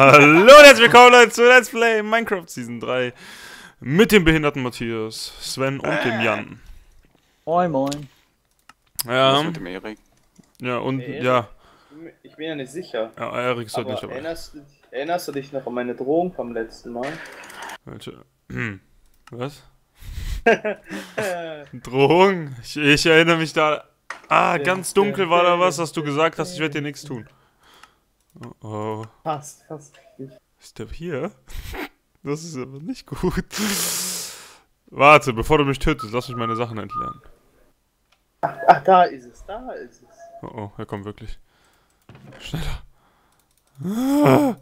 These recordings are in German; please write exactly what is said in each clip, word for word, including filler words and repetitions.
Hallo und herzlich willkommen Leute zu Let's Play Minecraft Season drei mit dem behinderten Matthias, Sven und dem Jan. Moin moin. Ja. Was mit dem Erik? Ja und hey, ja. Ich bin ja nicht sicher. Ja, Erik ist heute nicht dabei. Erinnerst, erinnerst du dich noch an meine Drohung vom letzten Mal? Welche? Was? Drohung? Ich, ich erinnere mich da. Ah, ja, ganz dunkel ja, war da was, dass du gesagt hast, ich werde dir nichts tun. Oh oh. Fast, fast. Ist der hier? Das ist aber nicht gut. Warte, bevor du mich tötest, lass mich meine Sachen entleeren. Ach, ach, da ist es, da ist es. Oh oh, er kommt wirklich. Schneller. Ah.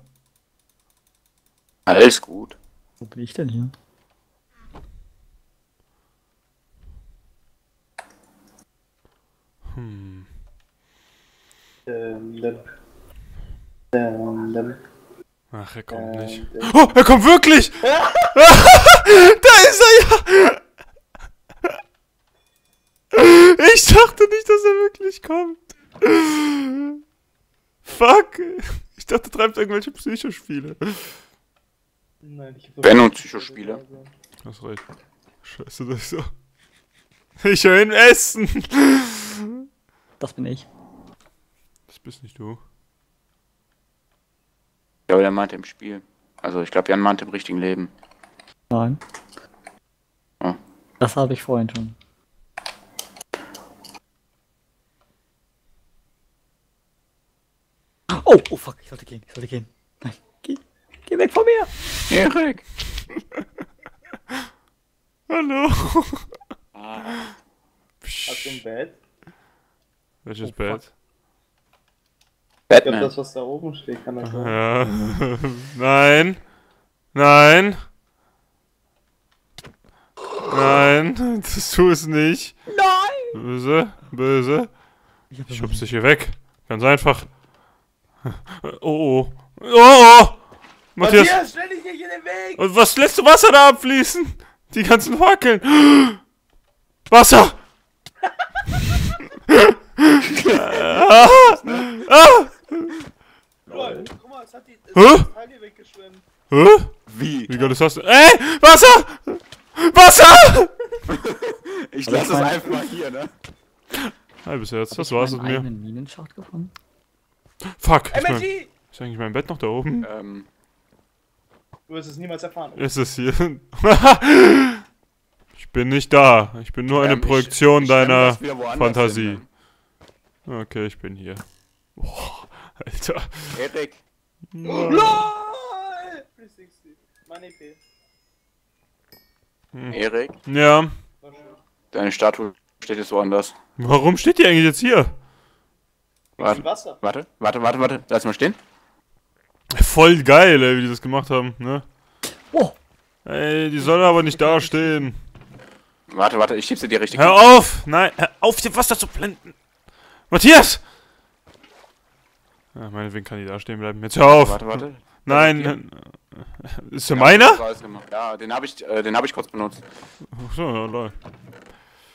Alles gut. Wo bin ich denn hier? Hm. Ähm, dann. Ach, er kommt nicht. Oh, er kommt wirklich! Ja. Da ist er ja! Ich dachte nicht, dass er wirklich kommt. Fuck! Ich dachte, du treibst irgendwelche Psychospiele. Nein, ich Ben und Psychospiele. Das reicht. Scheiße, das ist so. Ich höre ihn essen! Das bin ich. Das bist nicht du. Ich glaube, der meinte im Spiel. Also, ich glaube, Jan meinte im richtigen Leben. Nein. Oh. Das habe ich vorhin schon. Oh, oh fuck, ich sollte gehen, ich sollte gehen. Nein, geh, geh weg von mir! Erik! Hallo! Ah. Hast du ein Bett? Welches oh, Bett? Fuck. Batman. Ich glaube, das, was da oben steht, kann das sein. Ja. Nein. Nein. Nein. Das tu es nicht. Nein. Böse. Böse. Ich schub's dich hier weg. Ganz einfach. Oh, oh. Oh, oh. Matthias, Matthias stell dich nicht in den Weg. Und was lässt du Wasser da abfließen? Die ganzen Fackeln. Wasser. Ah. Ah. Lol, guck mal, es hat die Teil hier weggeschwemmt. Hä? Wie? Wie Gott ist das denn? Ey! Wasser! Wasser! Ich lasse das einfach mal hier, ne? Halbes Herz, das war's mit mir. Hab ich einen Minenschacht gefunden? Fuck! M L G! Ist eigentlich mein Bett noch da oben? Ähm. Du wirst es niemals erfahren. Ist es hier? Ich bin nicht da. Ich bin nur eine Projektion deiner Fantasie. Okay, ich bin hier. Boah, Alter. Epic. No. LOL! dreihundertsechzig. Mein E P. Hm. Erik? Ja. Deine Statue steht jetzt woanders. Warum steht die eigentlich jetzt hier? Warte, Wasser. warte, warte, warte, warte. Lass mal stehen. Voll geil, ey, wie die das gemacht haben, ne? Oh. Ey, die soll aber nicht da stehen. Warte, warte, ich schieb sie dir richtig. Hör auf! Nein, hör auf, dir Wasser zu blenden! Matthias! Ja, meinetwegen kann die da stehen bleiben. Jetzt hör auf! Warte, warte. Nein! Ist der meiner? Ja, den habe ich, äh, den hab ich kurz benutzt. Achso, ja, lol.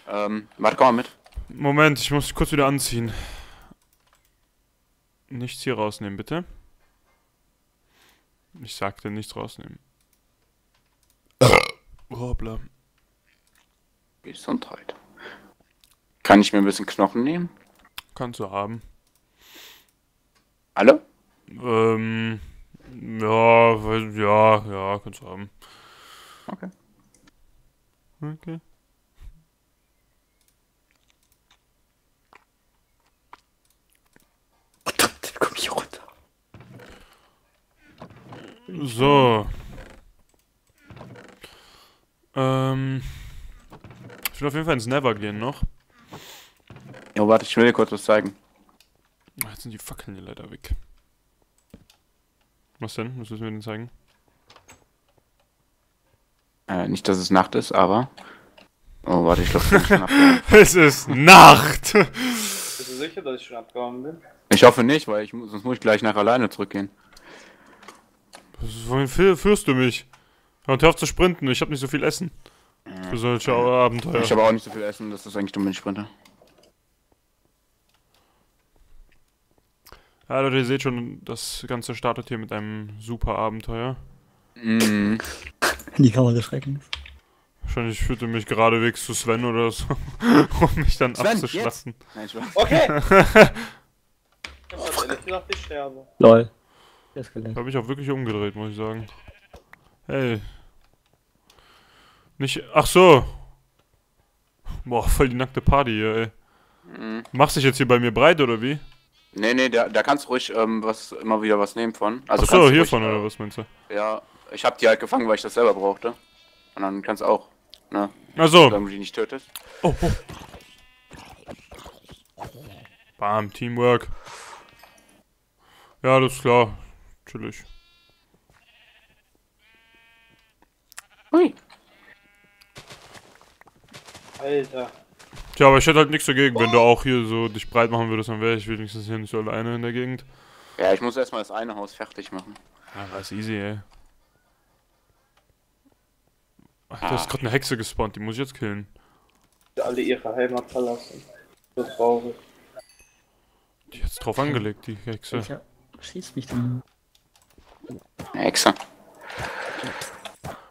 Ähm, warte, komm mal mit. Moment, ich muss kurz wieder anziehen. Nichts hier rausnehmen, bitte. Ich sagte nichts rausnehmen. Hoppla. Gesundheit. Kann ich mir ein bisschen Knochen nehmen? Kannst du haben. Alle? Ähm. Ja, ja, ja, kannst du haben. Okay. Okay. Verdammt, komm ich runter. So. Ähm. Ich will auf jeden Fall ins Nether gehen noch. Oh, warte, ich will dir kurz was zeigen. Jetzt sind die Fackeln hier leider weg. Was denn? Was müssen wir denn zeigen? Äh, nicht, dass es Nacht ist, aber... Oh, warte, ich glaube, ich bin schon abgehauen. Es ist Nacht! Bist du sicher, dass ich schon abgehauen bin? Ich hoffe nicht, weil ich, sonst muss ich gleich nach alleine zurückgehen. Wohin führst du mich? Und hör auf zu sprinten, ich habe nicht so viel Essen. Für solche Abenteuer. Ich habe auch nicht so viel Essen, das ist eigentlich dumm, wenn ich sprinte. Ja, Leute, ihr seht schon, das Ganze startet hier mit einem super Abenteuer. Mm. Die Kammer des Schreckens. Wahrscheinlich führte mich geradewegs zu Sven oder so, um mich dann Sven, abzuschlachten. Jetzt? Nein, okay! Ich hab ehrlich gesagt, ich sterbe. Lol. Da hab ich auch wirklich umgedreht, muss ich sagen. Hey. Nicht. Ach so! Boah, voll die nackte Party hier, ey. Mhm. Machst dich jetzt hier bei mir breit, oder wie? Nee, nee, da, da kannst du ruhig ähm, was, immer wieder was nehmen von. Also ach so, kannst hiervon ruhig, oder was meinst du? Ja, ich hab die halt gefangen, weil ich das selber brauchte. Und dann kannst du auch, ne? Ach so. Damit du die nicht tötest. Oh, oh. Bam, Teamwork. Ja, das ist klar. Chillig. Ui. Alter. Tja, aber ich hätte halt nichts dagegen, wenn du auch hier so dich breit machen würdest, dann wäre ich wenigstens hier nicht so alleine in der Gegend. Ja, ich muss erstmal das eine Haus fertig machen. Ja, das ist easy, ey. Alter, ah. Ist gerade eine Hexe gespawnt, die muss ich jetzt killen. Alle ihre Heimat verlassen. So traurig. Die hat's drauf angelegt, die Hexe. Welcher? Schieß mich denn? Eine Hexe.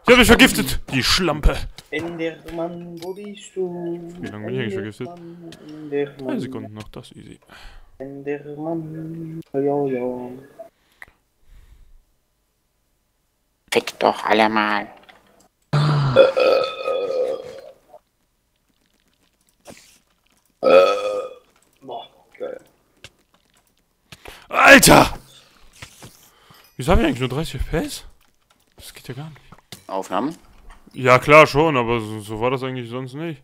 Ich hab mich vergiftet, die Schlampe. Enderman, wo bist du? Wie lange bin ich eigentlich vergiftet? Enderman. Eine Sekunde noch, das ist easy. Enderman, ja, ja. Fick doch alle mal. Äh, äh, äh, boah, geil. Alter! Wieso habe ich eigentlich nur dreißig F P S? Das geht ja gar nicht. Aufnahmen? Ja klar schon, aber so, so war das eigentlich sonst nicht.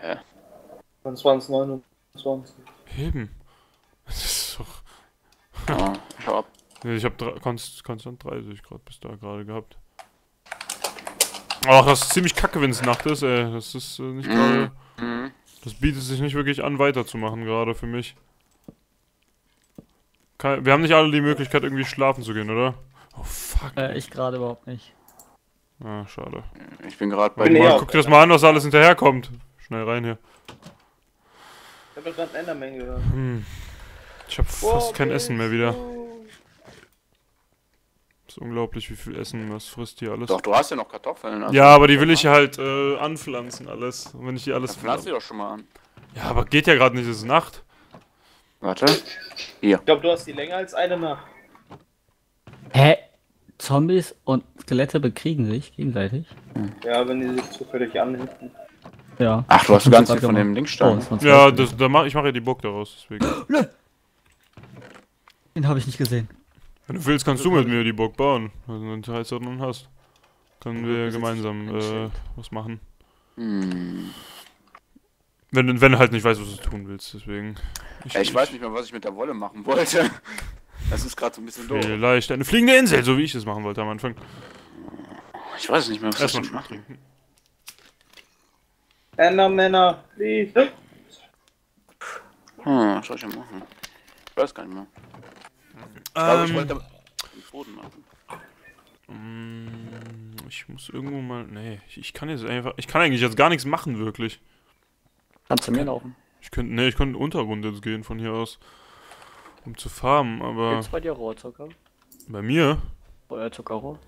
Ja. zwanzig, neunundzwanzig. Eben. Das ist doch... Ja, ich hab... Ich hab konstant dreißig Grad bis da gerade gehabt. Ach, das ist ziemlich kacke, wenn es Nacht ist, ey. Das ist äh, nicht gerade... Mhm. Das bietet sich nicht wirklich an, weiterzumachen gerade für mich. Kein, wir haben nicht alle die Möglichkeit, irgendwie schlafen zu gehen, oder? Oh, fuck. Äh, ich gerade überhaupt nicht. Ah, schade. Ich bin gerade bei... Mal, guck dir das mal an, was da alles hinterherkommt. Schnell rein hier. Ich hab doch gerade einen Enderman gehört. Hm. Ich hab wow, fast kein Essen mehr wieder. Ist unglaublich, wie viel Essen, was frisst hier alles. Doch, du hast ja noch Kartoffeln. Also ja, aber die will ich ja halt äh, anpflanzen alles. Und wenn ich hier alles... Pflanze die doch schon mal an. Ja, aber geht ja gerade nicht, es ist Nacht. Warte. Hier. Ich glaube, du hast die länger als eine Nacht. Hä? Zombies und Skelette bekriegen sich gegenseitig. Hm. Ja, wenn die sich zufällig anhitten. Ja. Ach, du hast ganz viel von dem Dingstein. Oh, ja, das, da mach, ich mache ja die Burg daraus, deswegen. Den habe ich nicht gesehen. Wenn du willst, kannst du mit mir die Burg bauen. Also, wenn du heißt und hast. Können wir gemeinsam äh, was machen. Hm. Wenn, wenn du halt nicht weißt, was du tun willst, deswegen. Ich, ich weiß nicht mehr, was ich mit der Wolle machen wollte. Das ist gerade so ein bisschen doof. Vielleicht eine fliegende Insel, so wie ich das machen wollte am Anfang. Ich weiß nicht mehr, was ich machen. Männer, Männer, please. Hm, was soll ich denn machen? Ich weiß gar nicht mehr. Ich ähm, glaube, ich wollte den Boden machen. Ich muss irgendwo mal... Nee, ich kann jetzt einfach... Ich kann eigentlich jetzt gar nichts machen, wirklich. Kannst du mir laufen? Ich könnte... Nee, ich könnte Untergrund jetzt gehen von hier aus. Um zu farmen, aber... Gibt's bei dir Rohrzucker? Bei mir? Euer Zuckerrohr?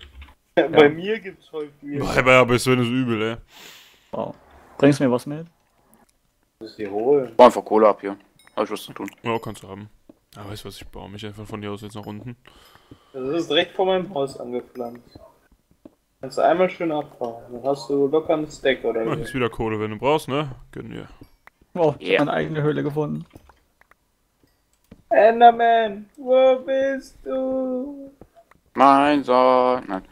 Ja, bei ja. mir gibt's heute viel. Boah, aber ist wenn es übel, ey. Wow. Bringst du mir was mit? Das ist die holen. Bau einfach Kohle ab hier. Hab ich was zu tun. Ja, kannst du haben. Aber weißt du was, ich baue mich einfach von hier aus jetzt nach unten. Das ist direkt vor meinem Haus angepflanzt. Kannst du einmal schön abbauen. Dann hast du locker einen Stack, oder wie? Ja, jetzt wieder Kohle, wenn du brauchst, ne? Gönn dir. Wow, ich yeah. hab meine eigene Höhle gefunden. Enderman, wo bist du? Mein Sohn. Nein.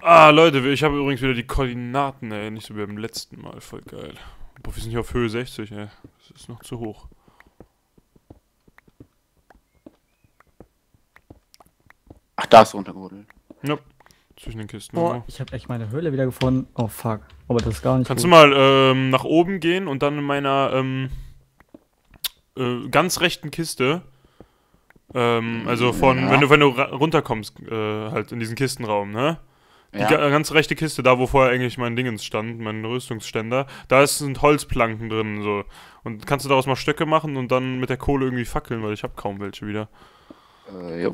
Ah, Leute, ich habe übrigens wieder die Koordinaten, ey. Nicht so wie beim letzten Mal. Voll geil. Boah, wir sind hier auf Höhe sechzig, ey. Das ist noch zu hoch. Ach, da ist runtergerodelt. Ja, zwischen den Kisten. Oh, ich habe echt meine Höhle wieder gefunden. Oh, fuck. Aber das ist gar nicht Kannst gut. du mal ähm, nach oben gehen und dann in meiner... Ähm, Äh, ganz rechten Kiste, ähm, also von, ja. wenn du wenn du runterkommst, äh, halt in diesen Kistenraum, ne? Ja. Die ganz rechte Kiste, da wo vorher eigentlich mein Dingens stand, mein Rüstungsständer, da sind Holzplanken drin, so. Und kannst du daraus mal Stöcke machen und dann mit der Kohle irgendwie fackeln, weil ich habe kaum welche wieder. Äh, jo.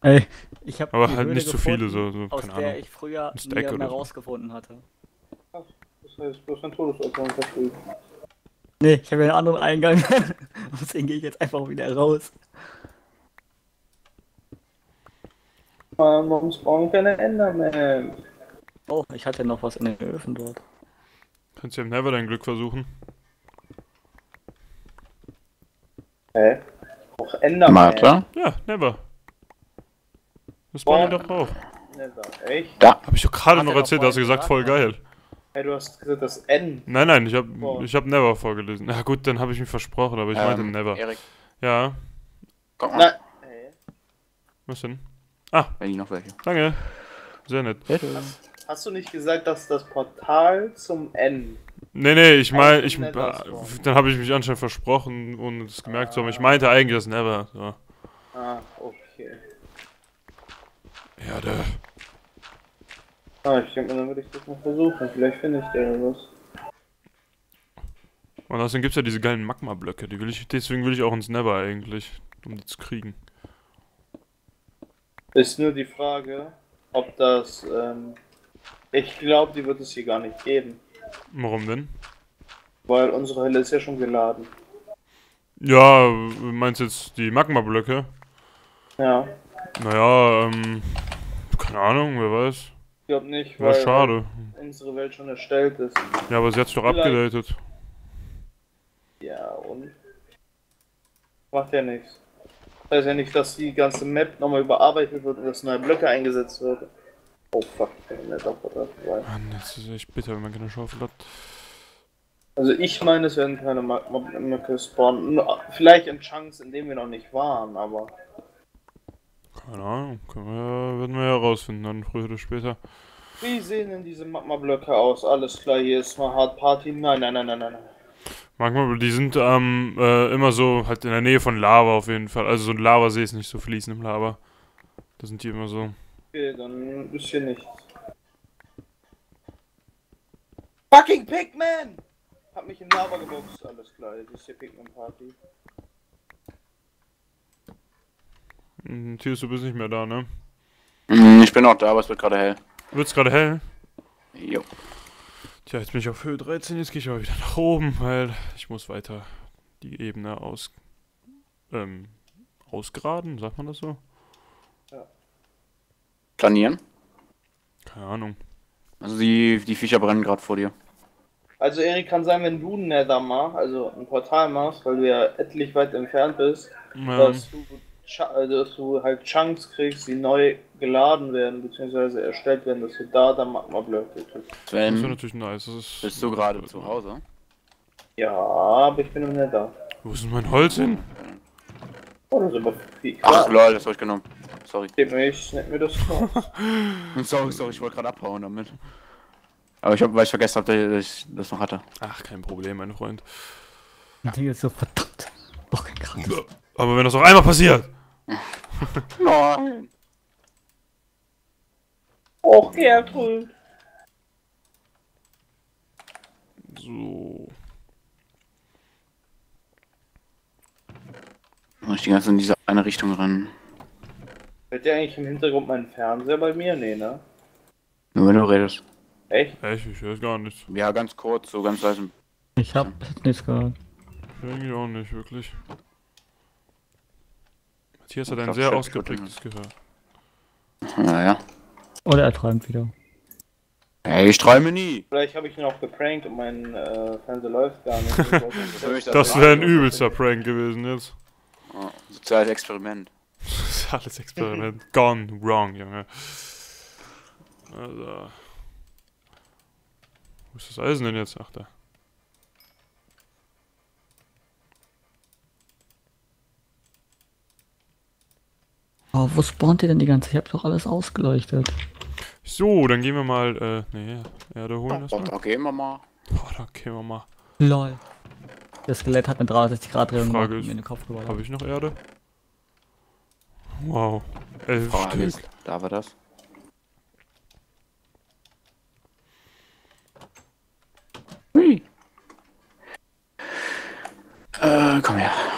Ey, ich hab aber halt Höhle nicht zu so viele, so, so aus keine der Ahnung. Ich früher nie mehr rausgefunden hatte. Ach, das heißt, du hast ein Todesopfer verspielt. Nee, ich habe ja einen anderen Eingang. Deswegen gehe ich jetzt einfach wieder raus. Warum spawnen keine Enderman? Oh, ich hatte noch was in den Öfen dort. Kannst du im Nether dein Glück versuchen? Hä? Äh? Auch Enderman? Martha? Ja, Nether. Das spawnen wir doch auch. Nether, echt? Da. Hab ich doch gerade noch erzählt, da hast du gesagt, voll geil. Hey, du hast gesagt, das N. Nein, nein, ich hab, oh. ich hab Never vorgelesen. Na gut, dann habe ich mich versprochen, aber ich ähm, meinte Never. Erik. Ja. Komm mal. Hey. Was denn? Ah. Wenn ich noch welche. Danke. Sehr nett. Hast, hast du nicht gesagt, dass das Portal zum N? Nee, nee, ich meine, ich, äh, dann habe ich mich anscheinend versprochen, ohne es gemerkt ah. zu haben. Ich meinte eigentlich das Never. So. Ah, okay. Ja, da. Ah, ich denke mal, dann würde ich das noch versuchen. Vielleicht finde ich da was. Und außerdem gibt es ja diese geilen Magma-Blöcke. Die will ich, deswegen will ich auch ins Nether eigentlich, um die zu kriegen. Ist nur die Frage, ob das, ähm... ich glaube, die wird es hier gar nicht geben. Warum denn? Weil unsere Hölle ist ja schon geladen. Ja, meinst du jetzt die Magma-Blöcke? Ja. Naja, ähm... keine Ahnung, wer weiß. Ich glaube nicht, weil ja, schade. unsere Welt schon erstellt ist. Ja, aber sie hat es doch abgedatet. Ja, und? Macht ja nichts. Das heißt ja nicht, dass die ganze Map nochmal überarbeitet wird und dass neue Blöcke eingesetzt wird. Oh fuck, ich bin nicht auf der Seite. Mann, das ist echt bitter, wenn man keine Schaufel hat. Also ich meine, es werden keine Blöcke spawnen. Vielleicht in Chunks, in denen wir noch nicht waren, aber... keine Ahnung, können wir, werden wir ja rausfinden, dann früher oder später. Wie sehen denn diese Magma-Blöcke aus? Alles klar, hier ist mal Hard Party. Nein, nein, nein, nein, nein. Magma, die sind ähm, äh, immer so halt in der Nähe von Lava auf jeden Fall. Also so ein Lavasee ist nicht so fließend im Lava. Da sind die immer so. Okay, dann ist hier nichts. Fucking Pikmin! Hab mich in Lava geboxt. Alles klar, jetzt ist hier Pikmin-Party. Matthias, du bist nicht mehr da, ne? Ich bin auch da, aber es wird gerade hell. Wird's gerade hell? Jo. Tja, jetzt bin ich auf Höhe dreizehn, jetzt gehe ich aber wieder nach oben, weil ich muss weiter die Ebene aus... ähm... ausgraden, sagt man das so? Ja. Planieren? Keine Ahnung. Also die, die Viecher brennen gerade vor dir. Also Erik, kann sein, wenn du ein Nether machst, also ein Portal machst, weil du ja etlich weit entfernt bist, ja. dass du... also dass du halt Chunks kriegst, die neu geladen werden, beziehungsweise erstellt werden, dass du da dann Magma-Blöcke kriegst. Sven, das ist natürlich nice. Das ist bist du gerade zu Hause? Ja, aber ich bin immer nicht da. Wo ist denn mein Holz hin? Oh, das ist aber viel krass. Ach lol, das hab ich genommen. Sorry. Gib mir, ich schneid mir das vor. sorry, sorry, ich wollte gerade abhauen damit. Aber ich hab, weil ich vergessen hab, dass ich das noch hatte. Ach, kein Problem, mein Freund. Ja. Die ist so verdammt. Doch, kein Krass. Aber wenn das noch einmal passiert! Nein! Och, Gertrud! So. Mach ich die ganze in diese eine Richtung ran. Hört ihr eigentlich im Hintergrund meinen Fernseher bei mir? Nee, ne? Nur wenn du redest. Echt? Echt? Ich höre gar nichts. Ja, ganz kurz, so ganz leise. Ich hab nichts gehört. Ich höre eigentlich auch nicht, wirklich. Hier hat er ein sehr ausgeprägtes Gehör. Naja. Oder er träumt wieder. Ey, ich träume nie. Vielleicht habe ich ihn auch geprankt und mein äh, Fernseher läuft gar nicht. das das wäre ein übelster Prank gewesen jetzt. Oh, soziales Experiment. Soziales Experiment. Gone wrong, Junge. Also. Wo ist das Eisen denn jetzt? Ach da. Oh, wo spawnt ihr denn die ganze? Ich hab doch alles ausgeleuchtet. So, dann gehen wir mal, äh, nee, Erde holen. Oh, da gehen wir mal. Oh, da gehen wir mal. Lol. Das Skelett hat eine dreiundsechzig Grad Drehung in den Kopf geworfen. Habe ich noch Erde? Wow. elf Stück. Da war das. Äh, komm her.